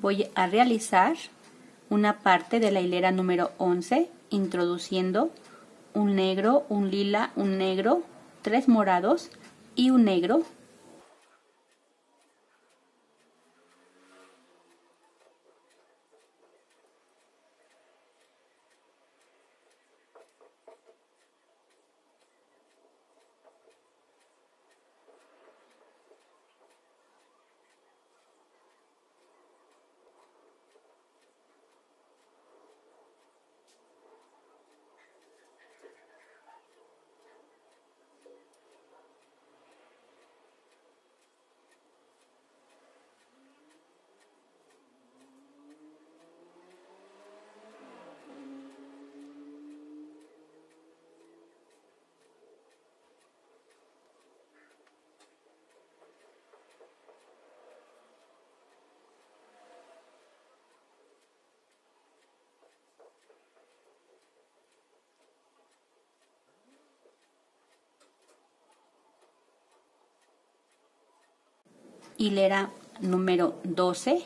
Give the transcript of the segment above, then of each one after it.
voy a realizar una parte de la hilera número 11 introduciendo un negro, un lila, un negro, 3 morados y un negro. Hilera número 12,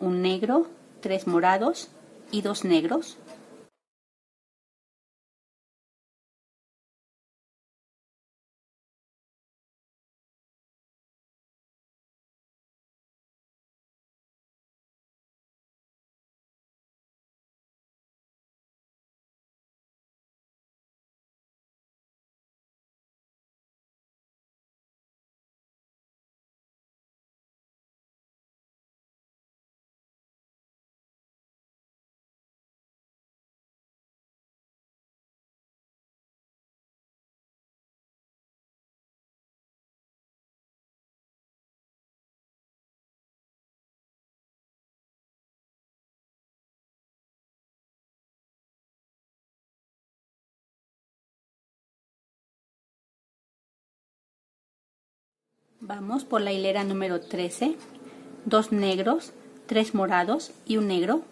un negro, 3 morados y 2 negros. Vamos por la hilera número 13, 2 negros, 3 morados y un negro.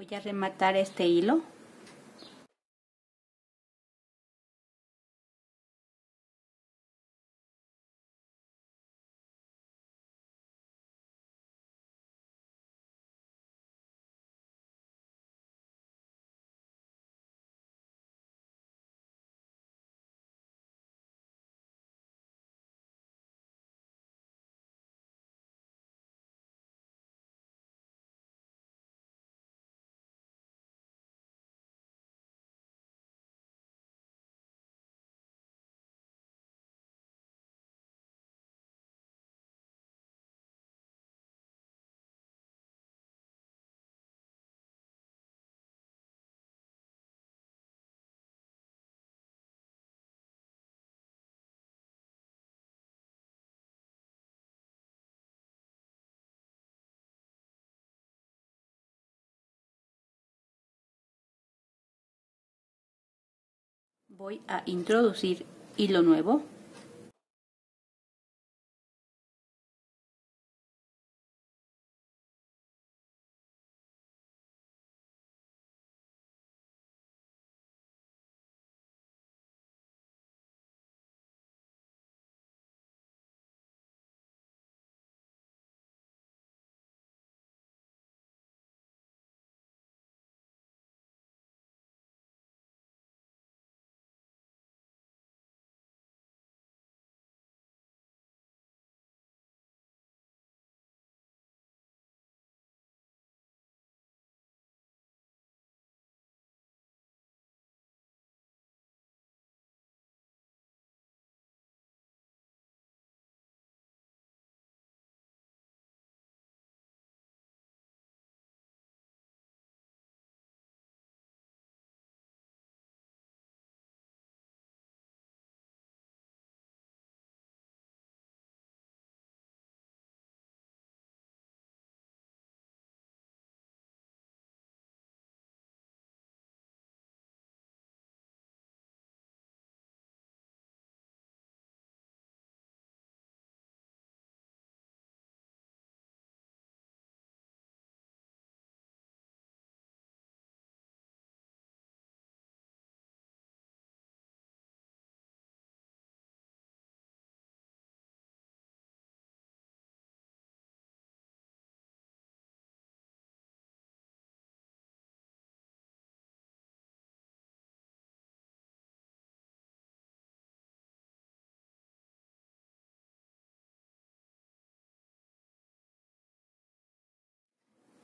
Voy a rematar este hilo. Voy a introducir hilo nuevo.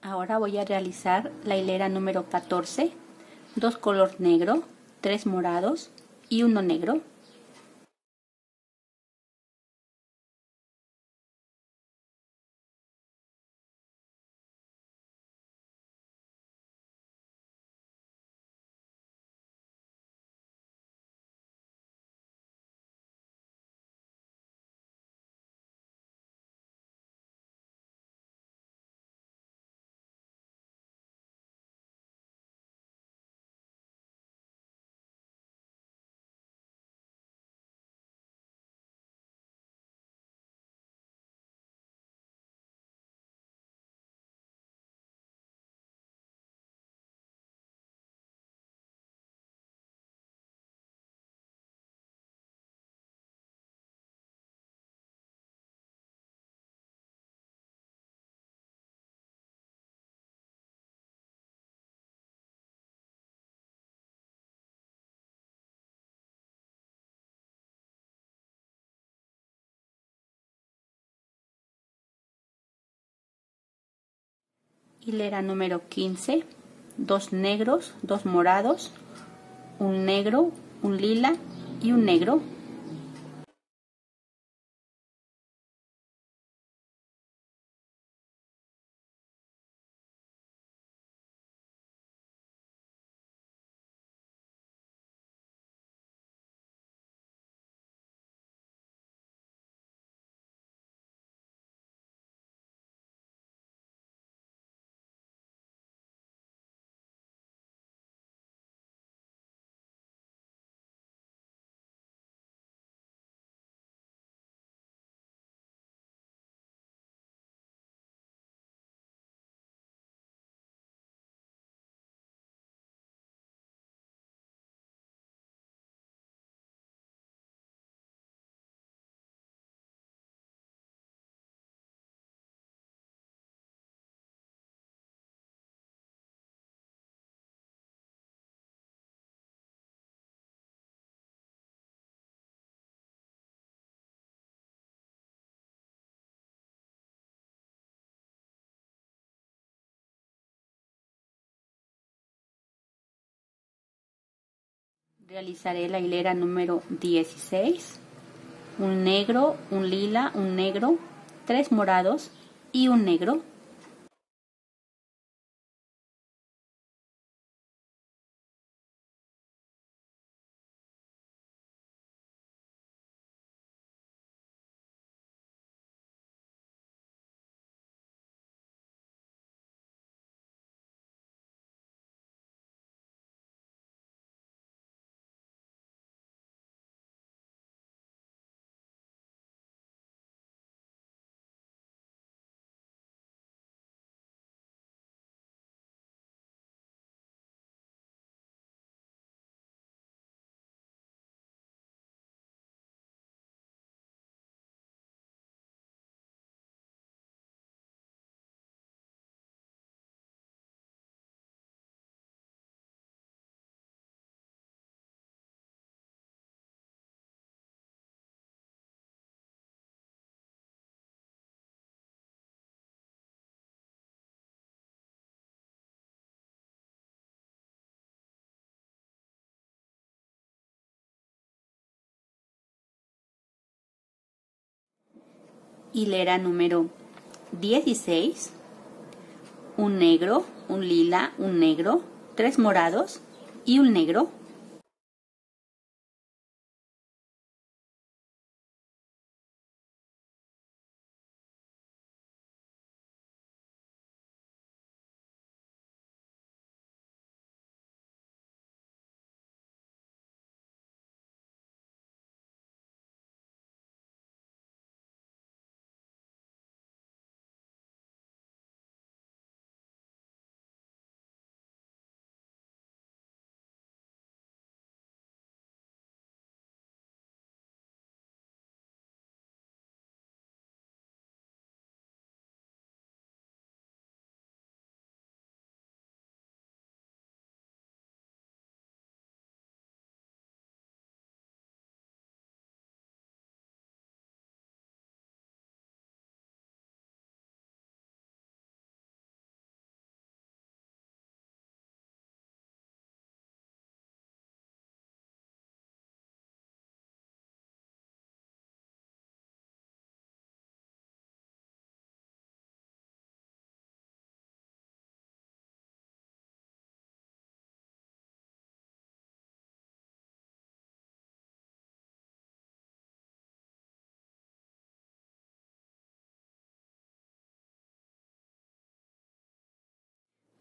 Ahora voy a realizar la hilera número 14, 2 color negro, 3 morados y 1 negro. Hilera número 15, 2 negros, 2 morados, 1 negro, 1 lila y 1 negro. Realizaré la hilera número 16, 1 negro, 1 lila, 1 negro, 3 morados y 1 negro. Hilera número 16, 1 negro, 1 lila, 1 negro, 3 morados y 1 negro.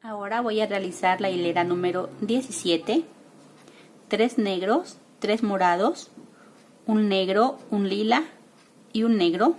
Ahora voy a realizar la hilera número 17, 3 negros, 3 morados, un negro, un lila y un negro.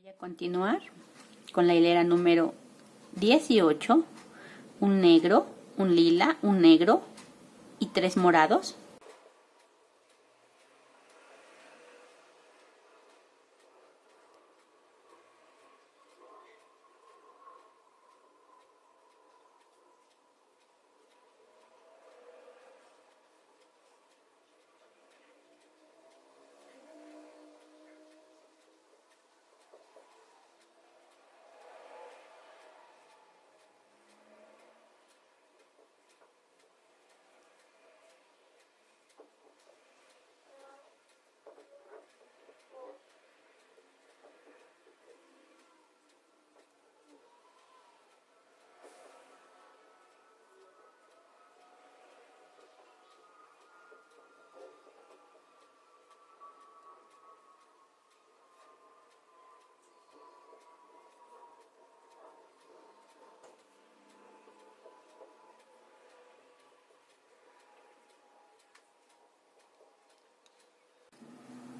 Voy a continuar con la hilera número 18, un negro, un lila, un negro y 3 morados.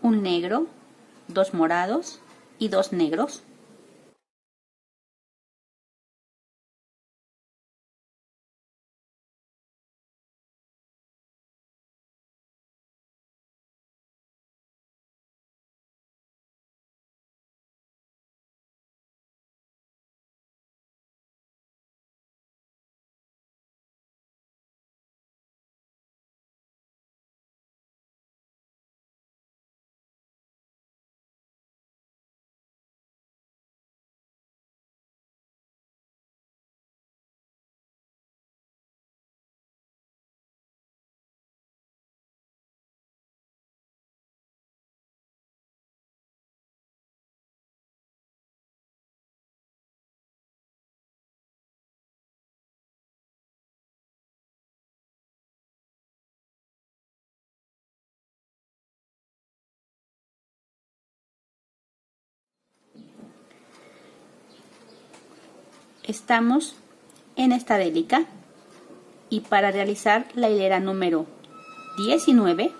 Un negro, 2 morados y 2 negros. Estamos en esta délica y para realizar la hilera número 19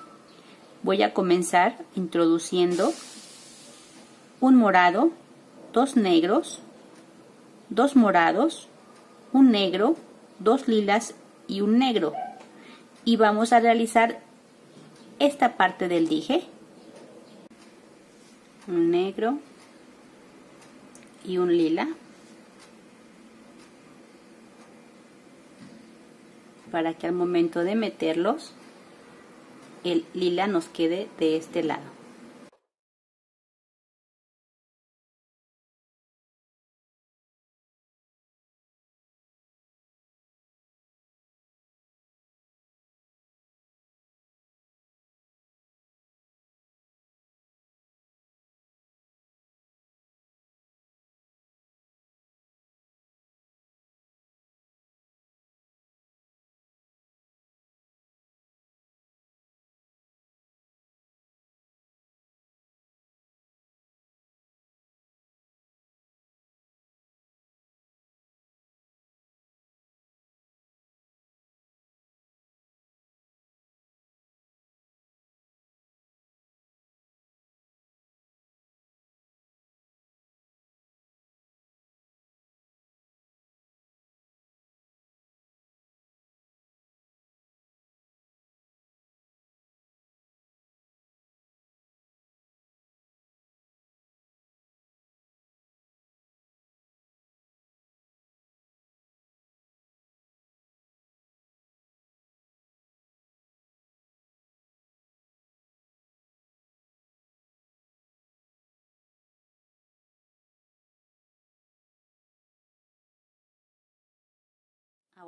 voy a comenzar introduciendo un morado, 2 negros, 2 morados, un negro, 2 lilas y un negro, y vamos a realizar esta parte del dije, un negro y un lila, para que al momento de meterlos el lila nos quede de este lado.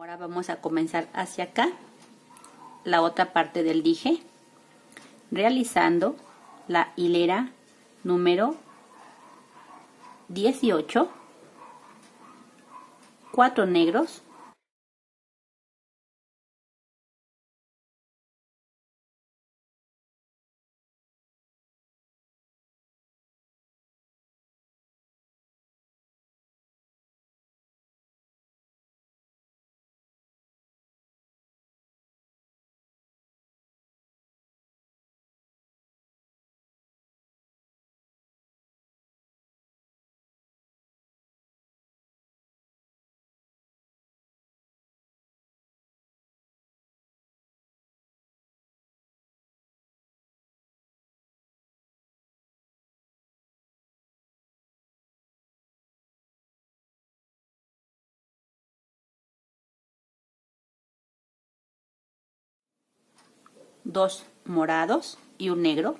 Ahora vamos a comenzar hacia acá, la otra parte del dije, realizando la hilera número 18, 4 negros, dos morados y un negro.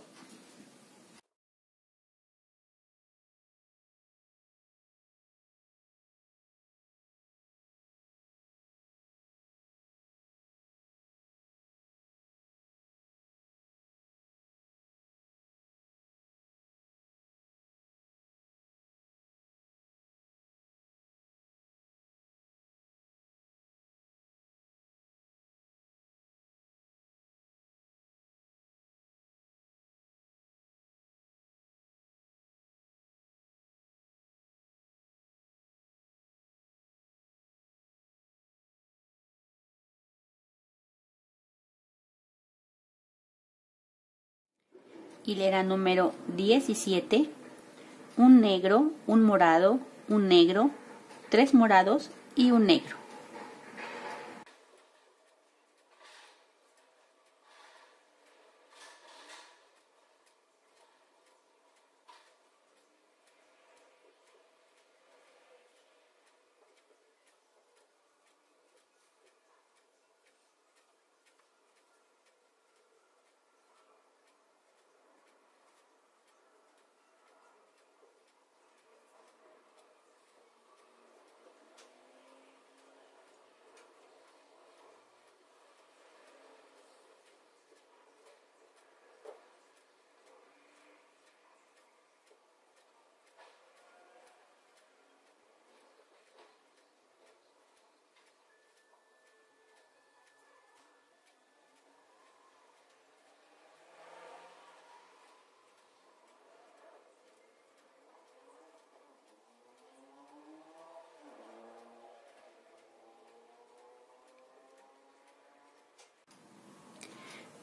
Hilera número 17, un negro, un morado, un negro, tres morados y un negro.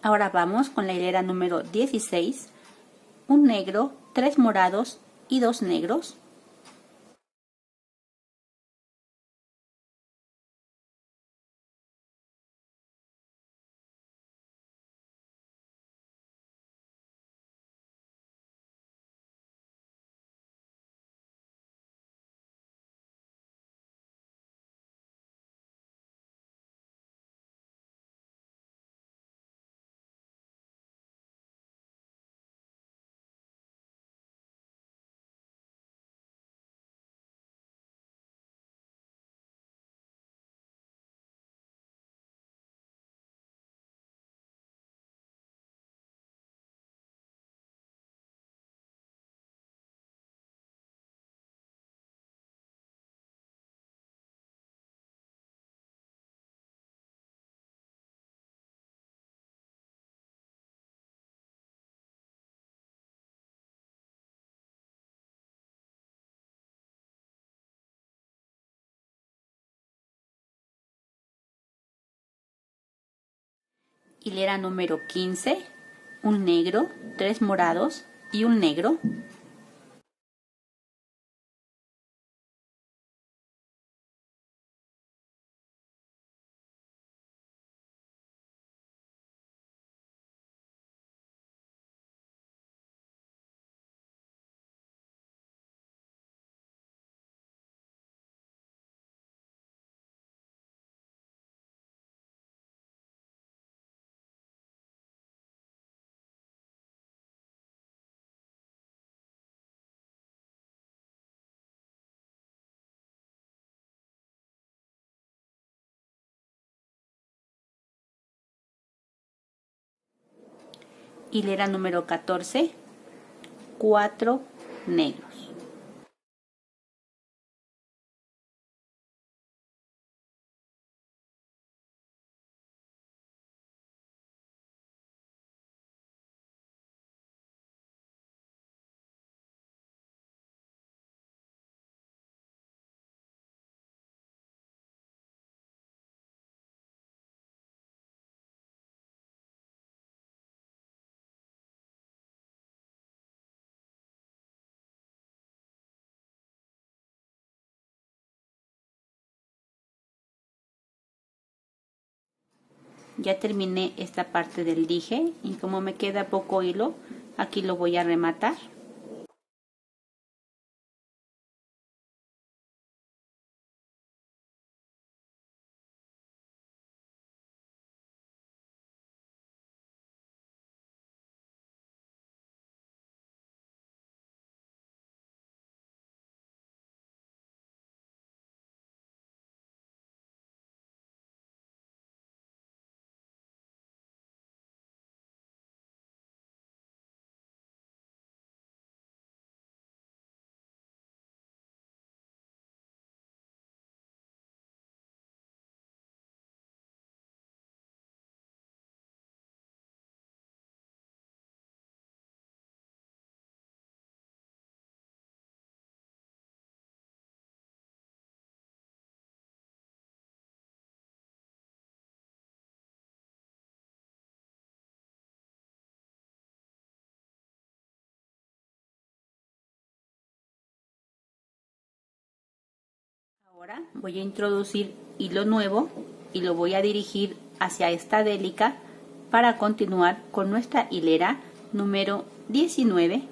Ahora vamos con la hilera número 16, un negro, tres morados y dos negros. Hilera número 15, un negro, tres morados y un negro. hilera número 14, 4 negros. Ya terminé esta parte del dije y como me queda poco hilo, aquí lo voy a rematar. Ahora voy a introducir hilo nuevo y lo voy a dirigir hacia esta délica para continuar con nuestra hilera número 19.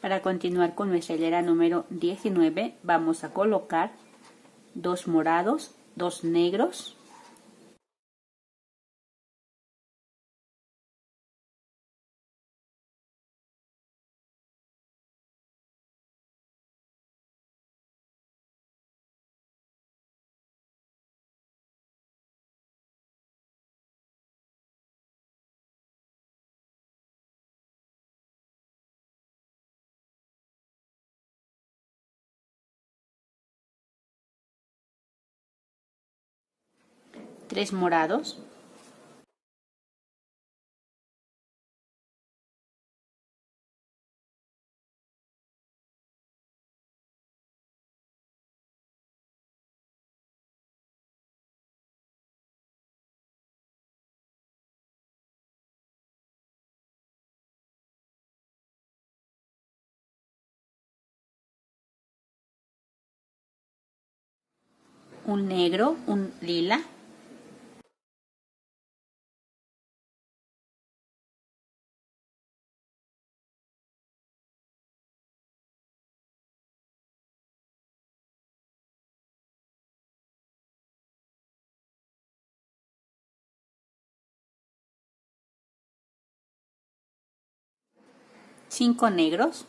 Para continuar con nuestra hilera número 19, vamos a colocar 2 morados, 2 negros. Tres morados, un negro, un lila. Cinco negros.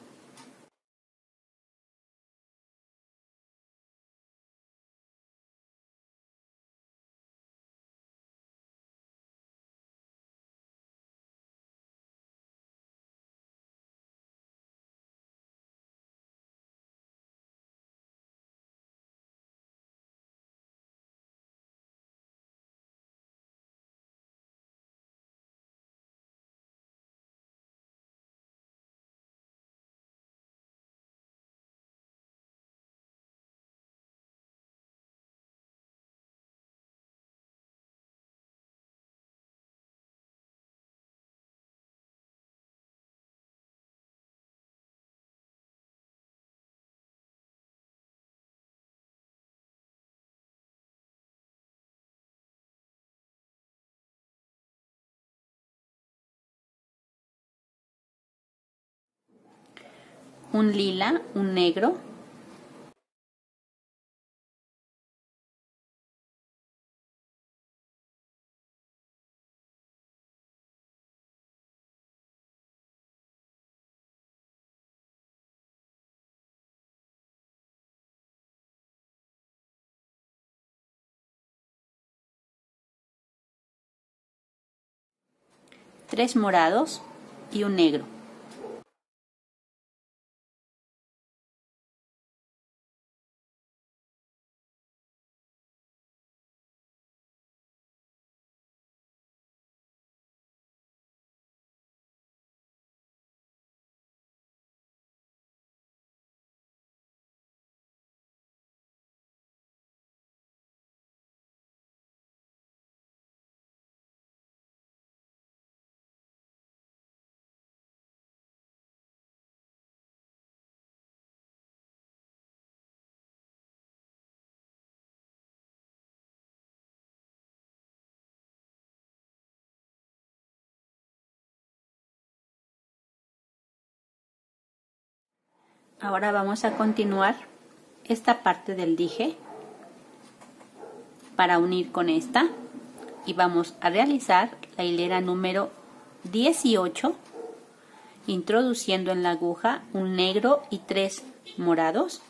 Un lila, un negro. Tres morados y un negro. Ahora vamos a continuar esta parte del dije para unir con esta y vamos a realizar la hilera número 18 introduciendo en la aguja un negro y tres morados.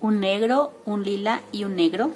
Un negro, un lila y un negro.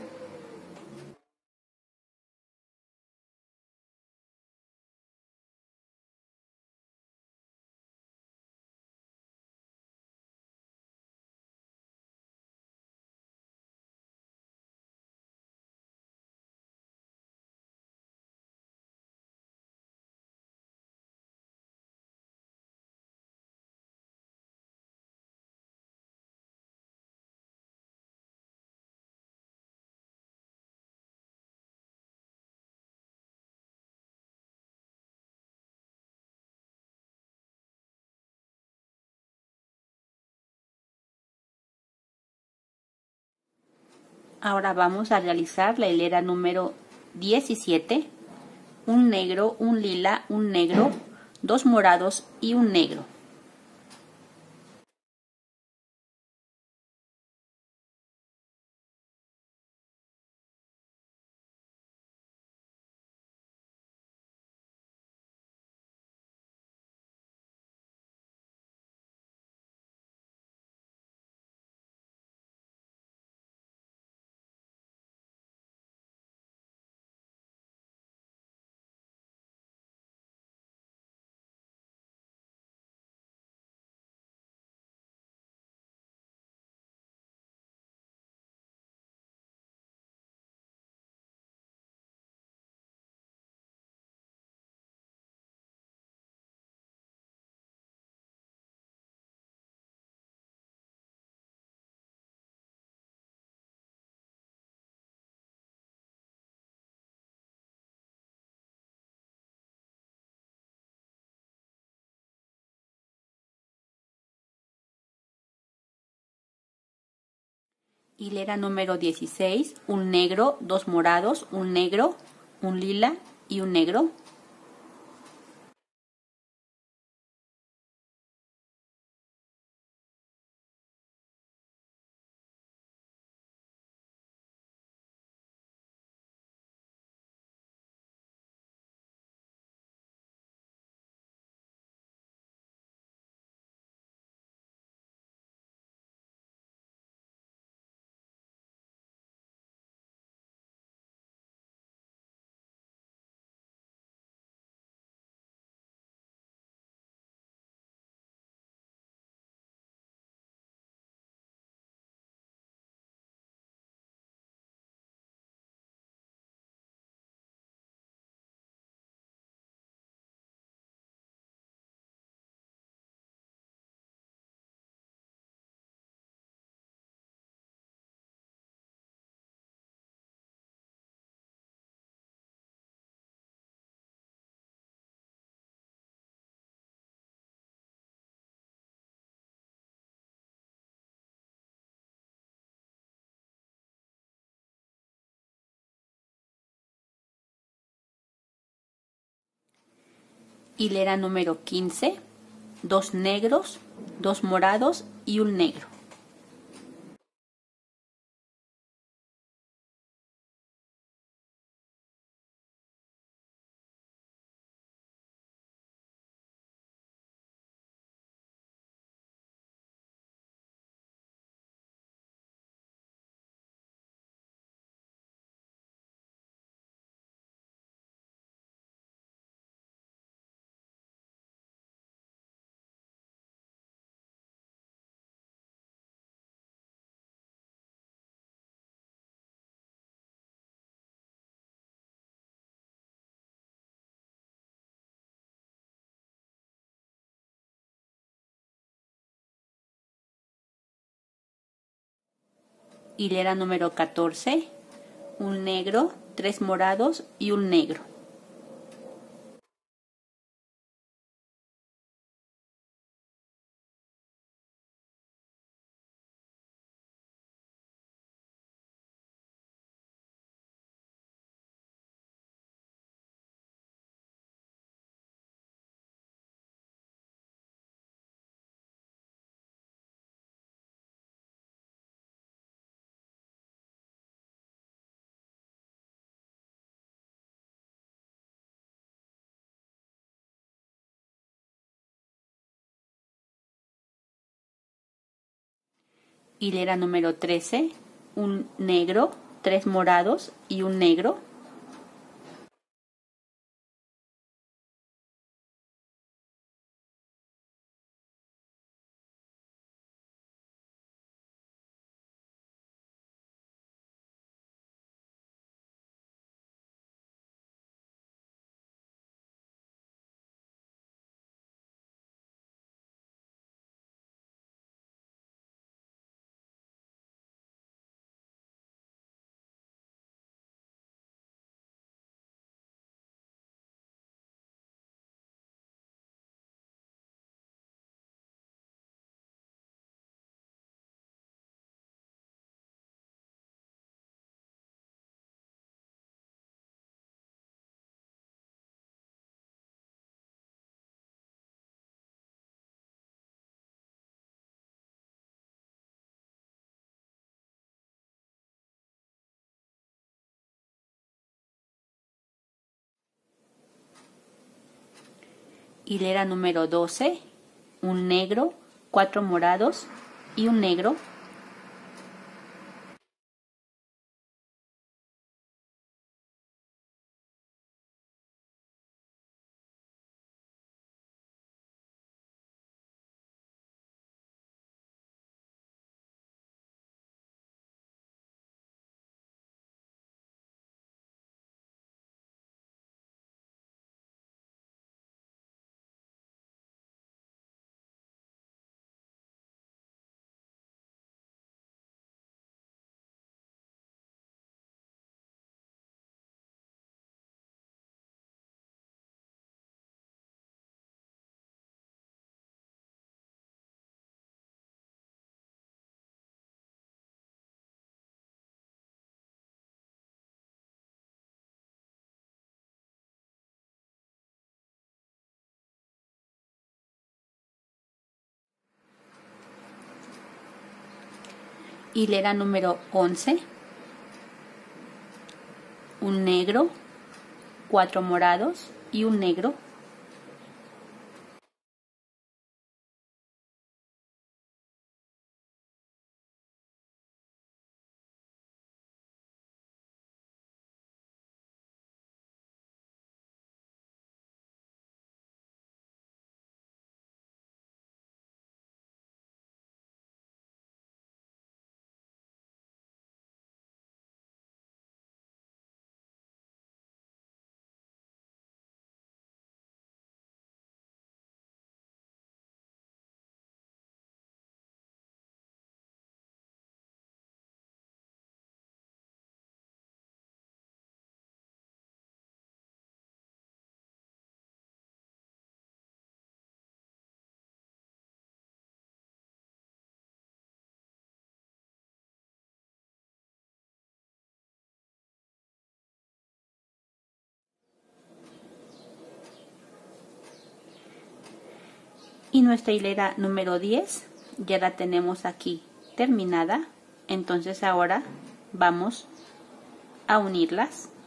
Ahora vamos a realizar la hilera número 17, un negro, un lila, un negro, dos morados y un negro. Hilera número 16, un negro, dos morados, un negro, un lila y un negro. Hilera número 15, dos negros, dos morados y un negro. Hilera número 14, un negro, tres morados y un negro. Hilera número 13, un negro, tres morados y un negro. Hilera número 12, un negro, cuatro morados y un negro. hilera número 11, un negro, 4 morados y un negro. Y nuestra hilera número 10 ya la tenemos aquí terminada. Entonces ahora vamos a unirlas.